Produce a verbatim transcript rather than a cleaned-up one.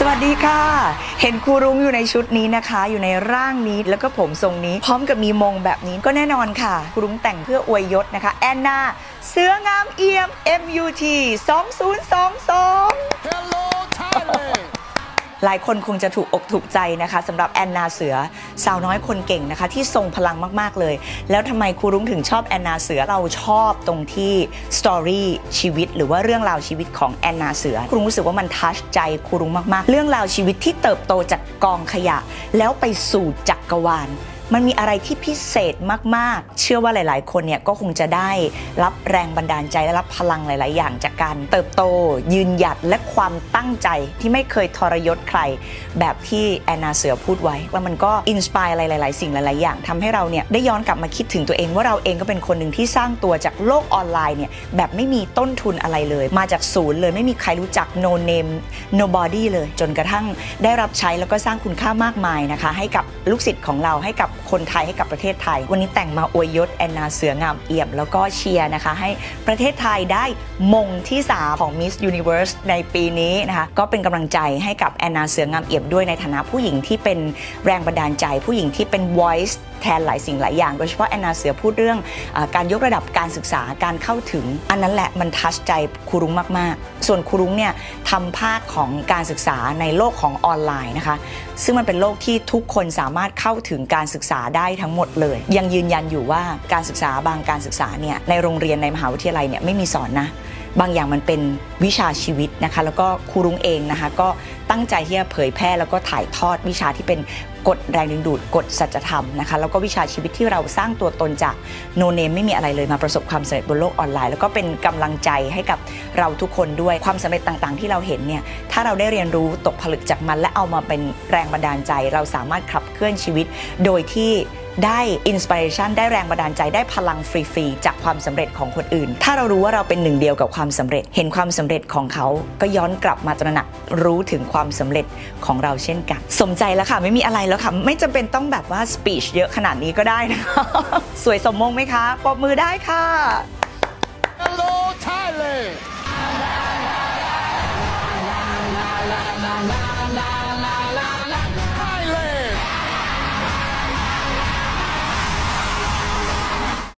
สวัสดีค่ะเห็นครูรุ้งอยู่ในชุดนี้นะคะอยู่ในร่างนี้แล้วก็ผมทรงนี้พร้อมกับมีมงแบบนี้ก็แน่นอนค่ะครูรุ้งแต่งเพื่ออวยยศนะคะแอนนาเสื้องามเอี่ยม เอ็ม ยู ที สองศูนย์สองสอง Hello Thailand หลายคนคงจะถูกอกถูกใจนะคะสำหรับแอนนาเสือสาวน้อยคนเก่งนะคะที่ทรงพลังมากๆเลยแล้วทำไมครูรุ้งถึงชอบแอนนาเสือเราชอบตรงที่สตอรี่ชีวิตหรือว่าเรื่องราวชีวิตของแอนนาเสือครูรุ้งรู้สึกว่ามันทัชใจครูรุ้งมากๆเรื่องราวชีวิตที่เติบโตจากกองขยะแล้วไปสู่จักรวาลมันมีอะไรที่พิเศษมากๆเชื่อว่าหลายๆคนเนี่ยก็คงจะได้รับแรงบันดาลใจและรับพลังหลายๆอย่างจากการเติบโตยืนหยัดและความตั้งใจที่ไม่เคยทรยศใครแบบที่แอนนาเสือพูดไว้แล้วมันก็อินสปายอะไรหลายๆสิ่งหลายๆอย่างทำให้เราเนี่ยได้ย้อนกลับมาคิดถึงตัวเองว่าเราเองก็เป็นคนหนึ่งที่สร้างตัวจากโลกออนไลน์เนี่ยแบบไม่มีต้นทุนอะไรเลยมาจากศูนย์เลยไม่มีใครรู้จัก no name nobody เลยจนกระทั่งได้รับใช้แล้วก็สร้างคุณค่ามากมายนะคะให้กับลูกศิษย์ของเราให้กับคนไทยให้กับประเทศไทยวันนี้แต่งมาอวยยศแอนนาเสืองามเอี่ยมแล้วก็เชียร์นะคะให้ประเทศไทยได้มงที่สามของ Miss Universe ในปีนี้นะคะก็เป็นกำลังใจให้กับแอนนาเสืองามเอี่ยมด้วยในฐานะผู้หญิงที่เป็นแรงบันดาลใจผู้หญิงที่เป็น voice แทนหลายสิ่งหลายอย่างโดยเฉพาะแอนนาเสือพูดเรื่องการยกระดับการศึกษาการเข้าถึงอันนั้นแหละมันทัชใจครูรุ้งมากๆส่วนครูรุ้งเนี่ยทำภาคของการศึกษาในโลกของออนไลน์นะคะซึ่งมันเป็นโลกที่ทุกคนสามารถเข้าถึงการศึกษาได้ทั้งหมดเลยยังยืนยันอยู่ว่าการศึกษาบางการศึกษาเนี่ยในโรงเรียนในมหาวิทยาลัยเนี่ยไม่มีสอนนะบางอย่างมันเป็นวิชาชีวิตนะคะแล้วก็ครูรุ้งเองนะคะก็ตั้งใจที่จะเผยแพร่แล้วก็ถ่ายทอดวิชาที่เป็นกฎแรงดึงดูดกฎสัจธรรมนะคะแล้วก็วิชาชีวิตที่เราสร้างตัวตนจากโนเนมไม่มีอะไรเลยมาประสบความสำเร็จบนโลกออนไลน์แล้วก็เป็นกำลังใจให้กับเราทุกคนด้วยความสำเร็จต่างๆที่เราเห็นเนี่ยถ้าเราได้เรียนรู้ตกผลึกจากมันและเอามาเป็นแรงบันดาลใจเราสามารถขับเคลื่อนชีวิตโดยที่ได้อินสปิเรชันได้แรงบันดาลใจได้พลังฟรีๆจากความสำเร็จของคนอื่นถ้าเรารู้ว่าเราเป็นหนึ่งเดียวกับความสำเร็จเห็นความสำเร็จของเขาก็ย้อนกลับมาตระหนักรู้ถึงความสำเร็จของเราเช่นกันสมใจแล้วค่ะไม่มีอะไรแล้วค่ะไม่จำเป็นต้องแบบว่าสปีชเยอะขนาดนี้ก็ได้นะ สวยสมมงไหมคะปรบมือได้ค่ะ